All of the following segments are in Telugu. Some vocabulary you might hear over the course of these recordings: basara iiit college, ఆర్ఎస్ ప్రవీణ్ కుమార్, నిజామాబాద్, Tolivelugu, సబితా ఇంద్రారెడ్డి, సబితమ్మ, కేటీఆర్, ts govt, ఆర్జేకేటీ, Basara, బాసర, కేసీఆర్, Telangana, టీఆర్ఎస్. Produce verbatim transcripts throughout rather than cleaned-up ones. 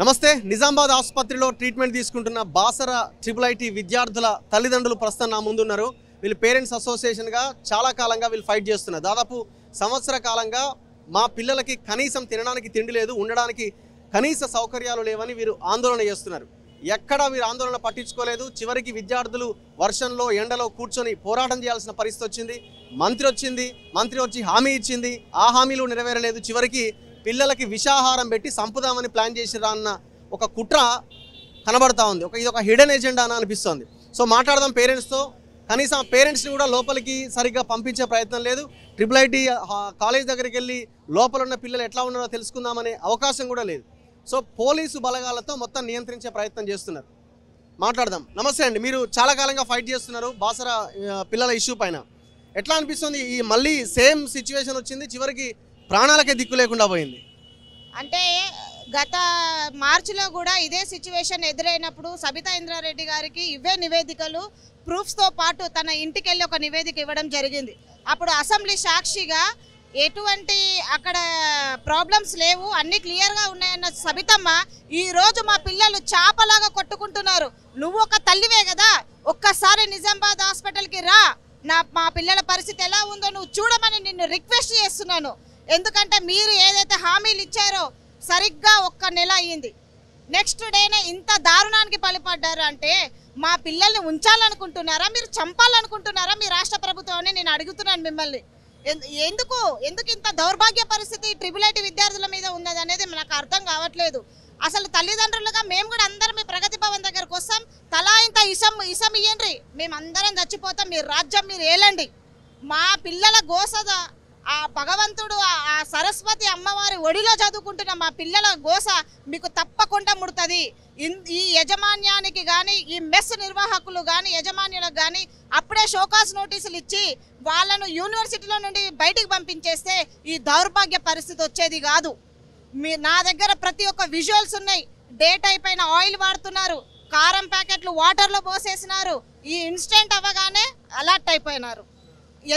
నమస్తే. నిజామాబాద్ ఆసుపత్రిలో ట్రీట్మెంట్ తీసుకుంటున్న బాసరా ట్రిపుల్ ఐటీ విద్యార్థుల తల్లిదండ్రులు ప్రస్తుతం నా ముందున్నారు. వీళ్ళు పేరెంట్స్ అసోసియేషన్గా చాలా కాలంగా వీళ్ళు ఫైట్ చేస్తున్నారు. దాదాపు సంవత్సర కాలంగా మా పిల్లలకి కనీసం తినడానికి తిండి లేదు, ఉండడానికి కనీస సౌకర్యాలు లేవని వీరు ఆందోళన చేస్తున్నారు. ఎక్కడా వీరు ఆందోళన పట్టించుకోలేదు. చివరికి విద్యార్థులు వర్షంలో ఎండలో కూర్చొని పోరాటం చేయాల్సిన పరిస్థితి వచ్చింది. మంత్రి వచ్చింది, మంత్రి వచ్చి హామీ ఇచ్చింది, ఆ హామీలు నెరవేరలేదు. చివరికి పిల్లలకి విషాహారం పెట్టి సంపుదామని ప్లాన్ చేసిరా అన్న ఒక కుట్ర కనబడతా ఉంది. ఒక ఇది ఒక హిడెన్ ఎజెండా అని అనిపిస్తుంది. సో మాట్లాడదాం పేరెంట్స్తో. కనీసం పేరెంట్స్ని కూడా లోపలికి సరిగ్గా పంపించే ప్రయత్నం లేదు. ట్రిపుల్ ఐటీ కాలేజ్ దగ్గరికి వెళ్ళి లోపల ఉన్న పిల్లలు ఎట్లా ఉన్నారో తెలుసుకుందామనే అవకాశం కూడా లేదు. సో పోలీసు బలగాలతో మొత్తం నియంత్రించే ప్రయత్నం చేస్తున్నారు. మాట్లాడదాం. నమస్తే అండి. మీరు చాలా కాలంగా ఫైట్ చేస్తున్నారు బాసరా పిల్లల ఇష్యూ పైన. ఎట్లా అనిపిస్తుంది ఈ మళ్ళీ సేమ్ సిచ్యువేషన్ వచ్చింది, చివరికి ప్రాణాలకే దిక్కు లేకుండా పోయింది? అంటే గత మార్చిలో కూడా ఇదే సిచ్యువేషన్ ఎదురైనప్పుడు సబితా ఇంద్రారెడ్డి గారికి ఇవే నివేదికలు ప్రూఫ్స్తో పాటు తన ఇంటికి వెళ్ళి ఒక నివేదిక ఇవ్వడం జరిగింది. అప్పుడు అసెంబ్లీ సాక్షిగా ఎటువంటి అక్కడ ప్రాబ్లమ్స్ లేవు, అన్నీ క్లియర్గా ఉన్నాయన్న సబితమ్మ ఈరోజు మా పిల్లలు చేపలాగా కొట్టుకుంటున్నారు, నువ్వు ఒక తల్లివే కదా ఒక్కసారి నిజామాబాద్ హాస్పిటల్కి రా, నా మా పిల్లల పరిస్థితి ఎలా ఉందో నువ్వు చూడమని నిన్ను రిక్వెస్ట్ చేస్తున్నాను. ఎందుకంటే మీరు ఏదైతే హామీలు ఇచ్చారో సరిగ్గా ఒక్క నెల అయ్యింది, నెక్స్ట్ డేనే ఇంత దారుణానికి పాల్పడ్డారు. అంటే మా పిల్లల్ని ఉంచాలనుకుంటున్నారా, మీరు చంపాలనుకుంటున్నారా మీ రాష్ట్ర ప్రభుత్వాన్ని నేను అడుగుతున్నాను మిమ్మల్ని. ఎందుకు ఎందుకు ఇంత దౌర్భాగ్య పరిస్థితి ట్రిపుల్ ఐటీ విద్యార్థుల మీద ఉన్నది అనేది నాకు అర్థం కావట్లేదు. అసలు తల్లిదండ్రులుగా మేము కూడా అందరం మీ ప్రగతి భవన్ దగ్గరకు వస్తాం, తలా ఇంత ఇసం ఇసం ఇయ్యండి, మేము అందరం చచ్చిపోతాం, మీ రాజ్యం మీరు ఏలండి, మా పిల్లల గోసదా ఆ భగవంతుడు ఆ సరస్వతి అమ్మవారి ఒడిలో చదువుకుంటున్న మా పిల్లల గోస మీకు తప్పకుండా ముడుతుంది. ఈ యజమాన్యానికి కానీ ఈ మెస్ నిర్వాహకులు కానీ యజమానులకు కానీ అప్పుడే షోకాస్ నోటీసులు ఇచ్చి వాళ్ళను యూనివర్సిటీలో నుండి బయటికి పంపించేస్తే ఈ దౌర్భాగ్య పరిస్థితి వచ్చేది కాదు. మీ నా దగ్గర ప్రతి ఒక్క విజువల్స్ ఉన్నాయి. డేట్ అయిపోయిన ఆయిల్ వాడుతున్నారు, కారం ప్యాకెట్లు వాటర్లో పోసేసినారు, ఈ ఇన్స్టెంట్ అవ్వగానే అలర్ట్ అయిపోయినారు.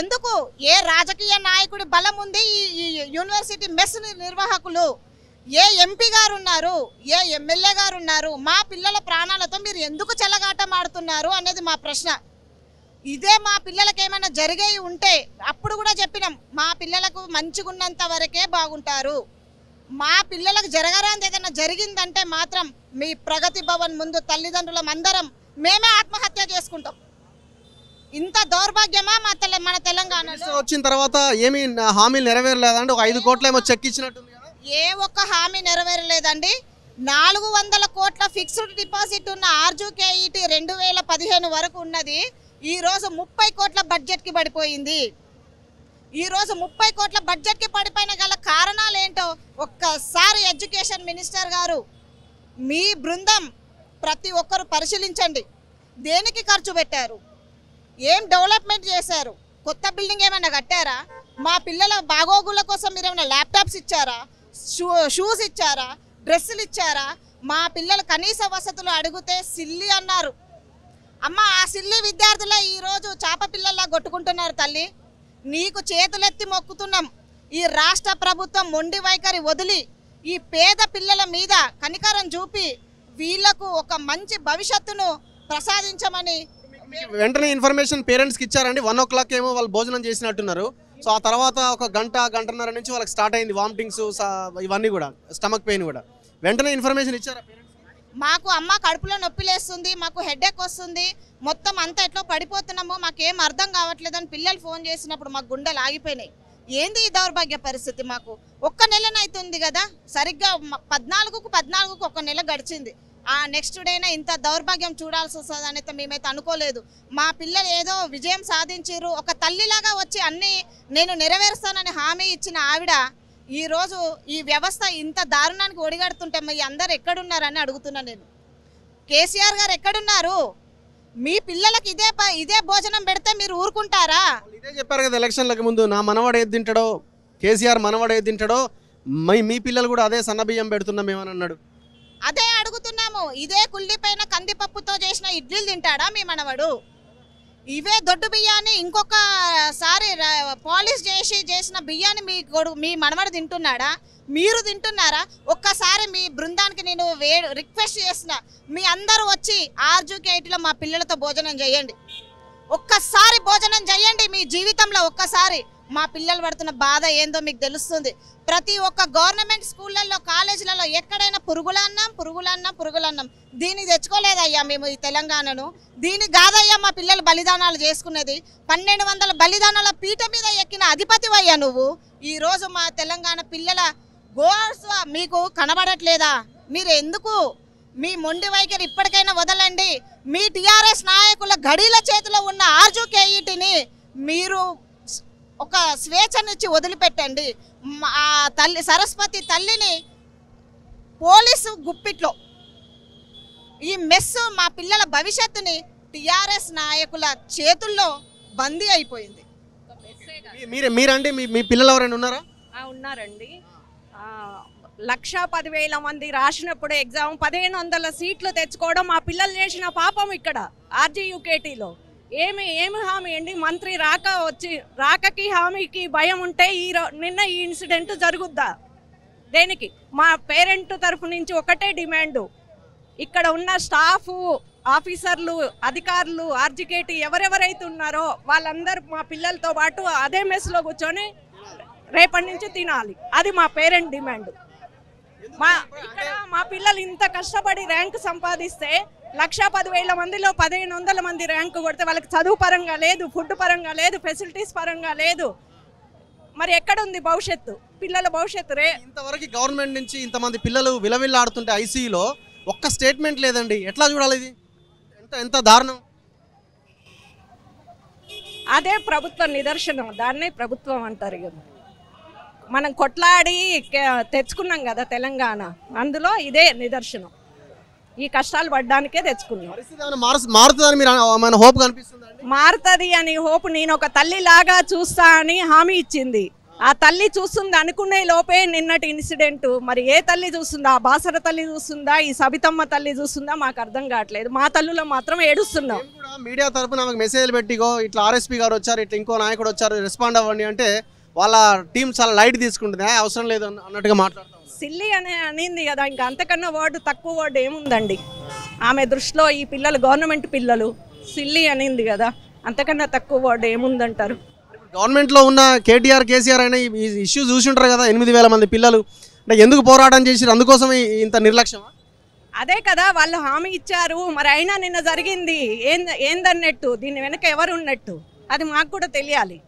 ఎందుకు? ఏ రాజకీయ నాయకుడి బలం ఉంది ఈ యూనివర్సిటీ మెస్ నిర్వాహకులు? ఏ ఎంపీ గారు ఉన్నారు, ఏ ఎమ్మెల్యే గారు ఉన్నారు? మా పిల్లల ప్రాణాలతో మీరు ఎందుకు చెలగాటం ఆడుతున్నారు అనేది మా ప్రశ్న. ఇదే మా పిల్లలకి ఏమైనా జరిగేవి ఉంటే అప్పుడు కూడా చెప్పినాం, మా పిల్లలకు మంచిగున్నంత వరకే బాగుంటారు, మా పిల్లలకు జరగరాంది ఏదైనా జరిగిందంటే మాత్రం మీ ప్రగతి భవన్ ముందు తల్లిదండ్రులం అందరం మేమే ఆత్మహత్య చేసుకుంటాం. ఇంత దౌర్భాగ్యమా మా తెల మన తెలంగాణలో? వచ్చిన తర్వాత ఏమి హామీలు నెరవేరలేదండి. ఒక ఐదు కోట్ల ఏమో చెక్ ఇచ్చినట్టుంది కదా. ఏ ఒక్క హామీ నెరవేరలేదండి. నాలుగు వందల కోట్ల ఫిక్స్డ్ డిపాజిట్ ఉన్న ఆర్జేకేటీ రెండు వేల పదిహేను వరకు ఉన్నది ఈరోజు ముప్పై కోట్ల బడ్జెట్కి పడిపోయింది. ఈరోజు ముప్పై కోట్ల బడ్జెట్కి పడిపోయిన గల కారణాలు ఏంటో ఒక్కసారి ఎడ్యుకేషన్ మినిస్టర్ గారు మీ బృందం ప్రతి ఒక్కరు పరిశీలించండి. దేనికి ఖర్చు పెట్టారు? ఏం డెవలప్మెంట్ చేశారు? కొత్త బిల్డింగ్ ఏమైనా కట్టారా? మా పిల్లల బాగోగుల కోసం మీరు ఏమైనా ల్యాప్టాప్స్ ఇచ్చారా? షూ షూస్ ఇచ్చారా? డ్రెస్సులు ఇచ్చారా? మా పిల్లలు కనీస వసతులు అడిగితే సిల్లి అన్నారు. అమ్మ, ఆ సిల్లి విద్యార్థులే ఈరోజు చేప పిల్లల్లా కొట్టుకుంటున్నారు. తల్లి, నీకు చేతులెత్తి మొక్కుతున్నాం, ఈ రాష్ట్ర ప్రభుత్వం మొండి వైఖరి వదిలి ఈ పేద పిల్లల మీద కనికరం చూపి వీళ్లకు ఒక మంచి భవిష్యత్తును ప్రసాదించమని. వెంటనే ఇన్ఫర్మేషన్ పేరెంట్స్కి ఇచ్చారండి. వన్ ఓ క్లాక్ ఏమో వాళ్ళు భోజనం చేసినట్టున్నారు. సో ఆ తర్వాత ఒక గంట గంటన్నర నుంచి వాళ్ళకి స్టార్ట్ అయింది వామిటింగ్స్ ఇవన్నీ కూడా, స్టమక్ పెయిన్ కూడా. వెంటనే ఇన్ఫర్మేషన్ ఇచ్చారా పేరెంట్స్? మాకు అమ్మ కడుపులో నొప్పి లేస్తుంది, మాకు హెడ్ ఎక్ వస్తుంది, మొత్తం అంతా ఎట్లా పడిపోతున్నామో మాకేం అర్థం కావట్లేదు అని పిల్లలు ఫోన్ చేసినప్పుడు మాకు గుండెలు ఆగిపోయినాయి. ఏంది ఈ దౌర్భాగ్య పరిస్థితి? మాకు ఒక్క నెలనైతుంది కదా, సరిగ్గా పద్నాలుగుకు పద్నాలుగుకు ఒక నెల గడిచింది. ఆ నెక్స్ట్ డేనే ఇంత దౌర్భాగ్యం చూడాల్సి వస్తుంది అనేది మేమైతే అనుకోలేదు. మా పిల్లలు ఏదో విజయం సాధించారు, ఒక తల్లిలాగా వచ్చి అన్నీ నేను నెరవేరుస్తానని హామీ ఇచ్చిన ఆవిడ ఈరోజు ఈ వ్యవస్థ ఇంత దారుణానికి ఒడిగడుతుంటే మీ అందరు ఎక్కడున్నారని అడుగుతున్నా నేను. కేసీఆర్ గారు ఎక్కడున్నారు? మీ పిల్లలకి ఇదే ఇదే భోజనం పెడితే మీరు ఊరుకుంటారా? ఇదే చెప్పారు కదా ఎలక్షన్లకు ముందు, నా మనవాడు ఏది తింటాడో కేసీఆర్ మనవాడు ఏది తింటాడో మీ పిల్లలు కూడా అదే సన్నబియ్యం పెడుతున్నాం మేమని అన్నాడు. అదే అడుగుతున్నాము. ఇదే కుళ్ళిపైన కందిపప్పుతో చేసిన ఇడ్లీలు తింటాడా మీ మనవడు? ఇవే దొడ్డు బియ్యాన్ని ఇంకొకసారి పాలిష్ చేసి చేసిన బియ్యాన్ని మీ మీ మనమడ తింటున్నాడా, మీరు తింటున్నారా? ఒక్కసారి మీ బృందానికి నేను రిక్వెస్ట్ చేసిన, మీ అందరూ వచ్చి ఆర్జేకేటీలో మా పిల్లలతో భోజనం చేయండి, ఒక్కసారి భోజనం చేయండి. మీ జీవితంలో ఒక్కసారి మా పిల్లలు పడుతున్న బాధ ఏందో మీకు తెలుస్తుంది. ప్రతి ఒక్క గవర్నమెంట్ స్కూళ్ళల్లో, కాలేజీలలో ఎక్కడైనా పురుగులన్నాం పురుగులన్నాం పురుగులన్నాం దీన్ని తెచ్చుకోలేదయ్యా మేము ఈ తెలంగాణను. దీని కాదయ్యా మా పిల్లలు బలిదానాలు చేసుకునేది. పన్నెండు వందల బలిదానాల పీట మీద ఎక్కిన అధిపతివయ్యా నువ్వు. ఈరోజు మా తెలంగాణ పిల్లల గోర్స్ మీకు కనబడట్లేదా? మీరు ఎందుకు మీ మొండి వైఖరి ఇప్పటికైనా వదలండి. మీ టీఆర్ఎస్ నాయకుల గడీల చేతిలో ఉన్న ఆర్జేకేటీని మీరు ఒక స్వేచ్ఛనిచ్చి వదిలిపెట్టండి. ఆ తల్లి సరస్వతి తల్లిని పోలీసు గుప్పిట్లో ఈ మెస్సు మా పిల్లల భవిష్యత్తుని టీఆర్ఎస్ నాయకుల చేతుల్లో బందీ అయిపోయింది. మీరే మీరండి, మీ పిల్లలు ఎవరైనా ఉన్నారా? ఉన్నారండి. లక్ష పదివేల మంది రాసినప్పుడు ఎగ్జామ్ పదిహేను వందల సీట్లు తెచ్చుకోవడం మా పిల్లలు చేసిన పాపం. ఇక్కడ ఆర్జేకేటీలో ఏమి ఏమి హామీ అండి? మంత్రి రాక వచ్చి రాకకి హామీకి భయం ఉంటే ఈ నిన్న ఈ ఇన్సిడెంట్ జరుగుద్దా? దేనికి? మా పేరెంట్ తరఫు నుంచి ఒకటే డిమాండు, ఇక్కడ ఉన్న స్టాఫ్, ఆఫీసర్లు, అధికారులు, ఆర్జేకేటీ ఎవరెవరైతే ఉన్నారో వాళ్ళందరూ మా పిల్లలతో పాటు అదే మెస్లో కూర్చొని రేపటి నుంచి తినాలి. అది మా పేరెంట్ డిమాండ్. మా ఇక్కడ మా పిల్లలు ఇంత కష్టపడి ర్యాంక్ సంపాదిస్తే లక్ష పదివేల మందిలో పదిహేను వందల మంది ర్యాంకు కొడితే వాళ్ళకి చదువు పరంగా లేదు, ఫుడ్ పరంగా లేదు, ఫెసిలిటీస్ పరంగా లేదు. మరి ఎక్కడుంది భవిష్యత్తు? పిల్లల భవిష్యత్తు రే ఇంతవరకు గవర్నమెంట్ నుంచి ఇంతమంది పిల్లలు విలవిల్లాడుతుంటే ఐసీయూలో ఒక్క స్టేట్మెంట్ లేదండి. ఎట్లా చూడాలి ఇది? ఎంత ఎంత దారుణం! అదే ప్రభుత్వ నిదర్శనం. దాన్నే ప్రభుత్వం అంటారు కదా. మనం కొట్లాడి తెచ్చుకున్నాం కదా తెలంగాణ, అందులో ఇదే నిదర్శనం. ఈ కష్టాలు పడ్డానికే తెచ్చుకున్నాం. మారుతుంది అని హోప్ నేను ఒక తల్లి లాగా చూస్తా అని హామీ ఇచ్చింది. ఆ తల్లి చూస్తుంది అనుకునే లోపే నిన్నటి ఇన్సిడెంట్. మరి ఏ తల్లి చూస్తుందా? బాసర తల్లి చూస్తుందా? ఈ సబితమ్మ తల్లి చూస్తుందా? మాకు అర్థం కావట్లేదు. మా తల్లులో మాత్రం ఏడుస్తున్నాం. మీడియా తరఫున మెసేజ్లు పెట్టిగో ఇట్లా ఆర్ఎస్పీ గారు వచ్చారు, ఇట్లా ఇంకో నాయకుడు వచ్చారు, రెస్పాండ్ అవ్వండి అంటే వాళ్ళ టీం చాలా లైట్ తీసుకుంటుంది, అవసరం లేదు అన్నట్టుగా మాట్లాడుతాం. సిల్లి అనే అనింది కదా, ఇంకా అంతకన్నా వర్డ్ తక్కువ వర్డ్ ఏముందండి ఆమె దృష్టిలో? ఈ పిల్లలు గవర్నమెంట్ పిల్లలు, సిల్లి అనింది కదా, అంతకన్నా తక్కువ వర్డ్ ఏముందంటారు? గవర్నమెంట్లో ఉన్న కేటీఆర్, కేసీఆర్ అయినా ఈ ఇష్యూ చూసి ఉంటారు కదా. ఎనిమిది వేల మంది పిల్లలు అంటే ఎందుకు పోరాటం చేసారు? అందుకోసం ఇంత నిర్లక్ష్యం. అదే కదా వాళ్ళు హామీ ఇచ్చారు. మరి అయినా నిన్న జరిగింది ఏం ఏందన్నట్టు దీని వెనక ఎవరు ఉన్నట్టు అది మాకు కూడా తెలియాలి.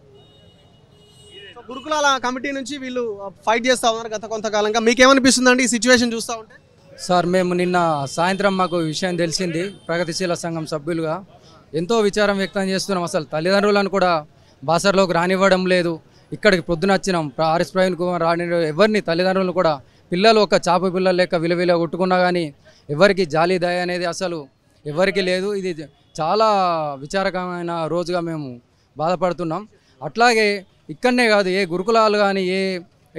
గురుకులాల కమిటీ నుంచి వీళ్ళు ఫైట్ చేస్తూ ఉన్నారు గత కొంతకాలంగా. మీకేమనిపిస్తుంది అండి ఈ సిచ్యువేషన్ చూస్తూ ఉంటే? సార్, మేము నిన్న సాయంత్రం మాకు విషయం తెలిసింది. ప్రగతిశీల సంఘం సభ్యులుగా ఎంతో విచారం వ్యక్తం చేస్తున్నాం. అసలు తల్లిదండ్రులను కూడా బాసర్లోకి రానివ్వడం లేదు. ఇక్కడికి పొద్దున వచ్చినాం, ఆర్ఎస్ ప్రవీణ్ కుమార్ రాని ఎవరిని తల్లిదండ్రులను కూడా పిల్లలు ఒక చాప పిల్లలు లెక్క విలువిల కొట్టుకున్నా కానీ ఎవరికి జాలి దయ అనేది అసలు ఎవరికి లేదు. ఇది చాలా విచారకరమైన రోజుగా మేము బాధపడుతున్నాం. అట్లాగే ఇక్కడనే కాదు, ఏ గురుకులాలు కానీ, ఏ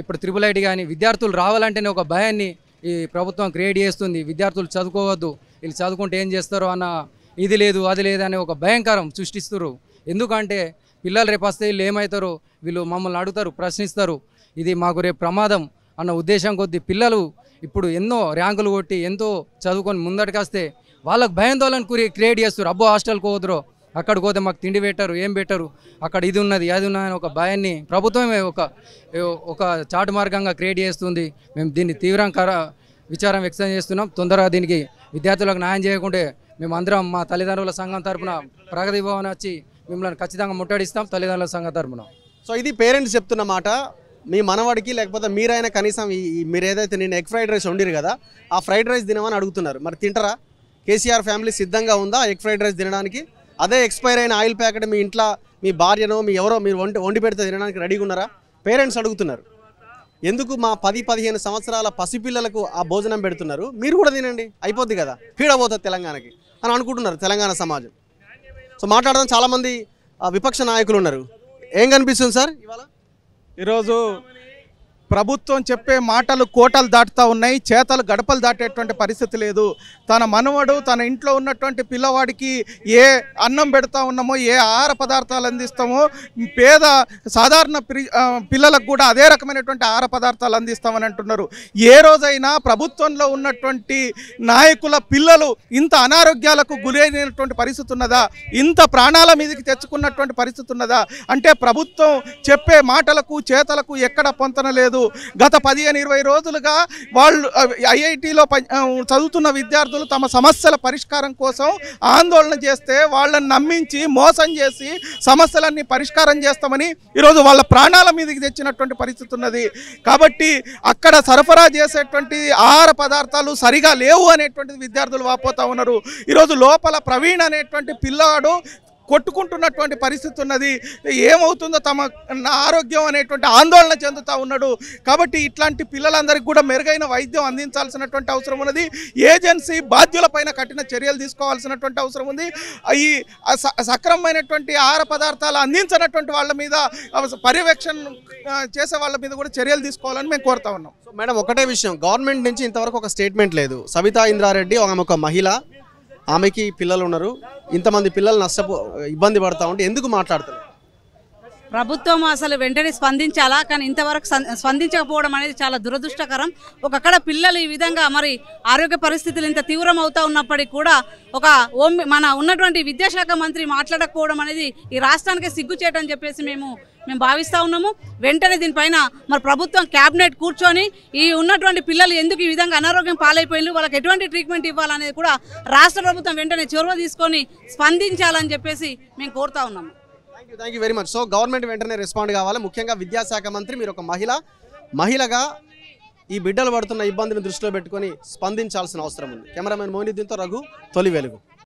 ఇప్పుడు ట్రిపుల్ ఐటీ కానీ విద్యార్థులు రావాలంటేనే ఒక భయాన్ని ఈ ప్రభుత్వం క్రియేట్ చేస్తుంది. విద్యార్థులు చదువుకోవద్దు, వీళ్ళు చదువుకుంటే ఏం చేస్తారో అన్న ఇది లేదు, అది లేదు అనే ఒక భయంకరం సృష్టిస్తారు. ఎందుకంటే పిల్లలు రేపు వస్తే వీళ్ళు ఏమవుతారో, వీళ్ళు మమ్మల్ని అడుగుతారు, ప్రశ్నిస్తారు, ఇది మాకు రేపు ప్రమాదం అన్న ఉద్దేశం కొద్దీ పిల్లలు ఇప్పుడు ఎన్నో ర్యాంకులు కొట్టి ఎంతో చదువుకొని ముందటికి వస్తే వాళ్ళకు భయాందోళన కురి క్రియేట్ చేస్తారు. అబ్బో హాస్టల్కి పోదురో, అక్కడికి పోతే మాకు తిండి పెట్టరు, ఏం పెట్టరు, అక్కడ ఇది ఉన్నది అది ఉన్నది అని ఒక భయాన్ని ప్రభుత్వమే ఒక ఒక చాటు మార్గంగా క్రియేట్ చేస్తుంది. మేము దీన్ని తీవ్రంగా విచారం వ్యక్తం చేస్తున్నాం. తొందరగా దీనికి విద్యార్థులకు న్యాయం చేయకుంటే మేము అందరం మా తల్లిదండ్రుల సంఘం తరఫున ప్రగతి భవన్ వచ్చి మిమ్మల్ని ఖచ్చితంగా ముట్టడిస్తాం తల్లిదండ్రుల సంఘం తరఫున. సో ఇది పేరెంట్స్ చెప్తున్న మాట. మీ మనవాడికి లేకపోతే మీరైనా కనీసం ఈ మీరు ఏదైతే నేను ఎగ్ ఫ్రైడ్ రైస్ వండిరు కదా, ఆ ఫ్రైడ్ రైస్ తినమని అడుగుతున్నారు. మరి తింటారా? కేసీఆర్ ఫ్యామిలీ సిద్ధంగా ఉందా ఎగ్ ఫ్రైడ్ రైస్ తినడానికి? అదే ఎక్స్పైర్ అయిన ఆయిల్ ప్యాకెట్ మీ ఇంట్లో మీ భార్యనో మీ ఎవరో మీరు వండి వండి పెడితే తినడానికి రెడీగా ఉన్నారా? పేరెంట్స్ అడుగుతున్నారు. ఎందుకు మా పది పదిహేను సంవత్సరాల పసిపిల్లలకు ఆ భోజనం పెడుతున్నారు? మీరు కూడా తినండి, అయిపోద్ది కదా, పీడబోతుంది తెలంగాణకి అని అనుకుంటున్నారు తెలంగాణ సమాజం. సో మాట్లాడడం చాలామంది విపక్ష నాయకులు ఉన్నారు. ఏం కనిపిస్తుంది సార్ ఇవాళ? ఈరోజు ప్రభుత్వం చెప్పే మాటలు కోటలు దాటుతూ ఉన్నాయి, చేతలు గడపలు దాటేటువంటి పరిస్థితి లేదు. తన మనవడు తన ఇంట్లో ఉన్నటువంటి పిల్లవాడికి ఏ అన్నం పెడతా ఉన్నామో, ఏ ఆహార పదార్థాలు అందిస్తామో, పేద సాధారణ పిల్లలకు కూడా అదే రకమైనటువంటి ఆహార పదార్థాలు అందిస్తామని అంటున్నారు. ఏ రోజైనా ప్రభుత్వంలో ఉన్నటువంటి నాయకుల పిల్లలు ఇంత అనారోగ్యాలకు గురైనటువంటి పరిస్థితి ఉన్నదా? ఇంత ప్రాణాల మీదకి తెచ్చుకున్నటువంటి పరిస్థితి ఉన్నదా? అంటే ప్రభుత్వం చెప్పే మాటలకు చేతలకు ఎక్కడ పొంతన లేదు. గత పదిహేను ఇరవై రోజులుగా వాళ్ళు ఐఐటీలో చదువుతున్న విద్యార్థులు తమ సమస్యల పరిష్కారం కోసం ఆందోళన చేస్తే వాళ్ళని నమ్మించి మోసం చేసి సమస్యలన్నీ పరిష్కారం చేస్తామని ఈరోజు వాళ్ళ ప్రాణాల మీదకి తెచ్చినటువంటి పరిస్థితి ఉన్నది. కాబట్టి అక్కడ సరఫరా చేసేటువంటి ఆహార పదార్థాలు సరిగా లేవు అనేటువంటిది విద్యార్థులు వాపోతా ఉన్నారు. ఈరోజు లోపల ప్రవీణ్ అనేటువంటి పిల్లవాడు కొట్టుకుంటున్నటువంటి పరిస్థితి ఉన్నది. ఏమవుతుందో తమ ఆరోగ్యం అనేటువంటి ఆందోళన చెందుతూ ఉన్నాడు. కాబట్టి ఇట్లాంటి పిల్లలందరికీ కూడా మెరుగైన వైద్యం అందించాల్సినటువంటి అవసరం ఉన్నది. ఏజెన్సీ బాధ్యులపైన కఠిన చర్యలు తీసుకోవాల్సినటువంటి అవసరం ఉంది. ఈ సక్రమమైనటువంటి ఆహార పదార్థాలు అందించినటువంటి వాళ్ళ మీద, పర్యవేక్షణ చేసే వాళ్ళ మీద కూడా చర్యలు తీసుకోవాలని మేము కోరుతా ఉన్నాం. మేడం, ఒకటే విషయం, గవర్నమెంట్ నుంచి ఇంతవరకు ఒక స్టేట్మెంట్ లేదు. సవితా ఇంద్రారెడ్డి ఆమె ఒక మహిళ, ఆమెకి పిల్లలు ఉన్నారు. ఇంతమంది పిల్లలు నష్టపో ఇబ్బంది పడతా ఉంటే ఎందుకు మాట్లాడతారు? ప్రభుత్వం అసలు వెంటనే స్పందించాలా, కానీ ఇంతవరకు స్పందించకపోవడం అనేది చాలా దురదృష్టకరం. ఒకక్కడ పిల్లలు ఈ విధంగా మరి ఆరోగ్య పరిస్థితులు ఇంత తీవ్రం అవుతా ఉన్నప్పటికీ కూడా ఒక ఓం మన ఉన్నటువంటి విద్యాశాఖ మంత్రి మాట్లాడకపోవడం అనేది ఈ రాష్ట్రానికి సిగ్గుచేట అని చెప్పేసి మేము మేము భావిస్తూ ఉన్నాము. వెంటనే దీనిపైన మరి ప్రభుత్వం క్యాబినెట్ కూర్చొని ఈ ఉన్నటువంటి పిల్లలు ఎందుకు ఈ విధంగా అనారోగ్యం పాలైపోయిన వాళ్ళకి ఎటువంటి ట్రీట్మెంట్ ఇవ్వాలనేది కూడా రాష్ట్ర ప్రభుత్వం వెంటనే చొరవ తీసుకొని స్పందించాలని చెప్పేసి మేము కోరుతా ఉన్నాము. Thank you thank you very much. So government వెంటనే రెస్పాండ్ కావాలి. ముఖ్యంగా విద్యాశాఖ మంత్రి, మీరు ఒక మహిళ, మహిళగా ఈ బిడ్డలు పడుతున్న ఇబ్బందిని దృష్టిలో పెట్టుకొని స్పందించాల్సిన అవసరం ఉంది. కెమెరామెన్ మోహినిద్దీన్తో రఘు, తొలి వెలుగు.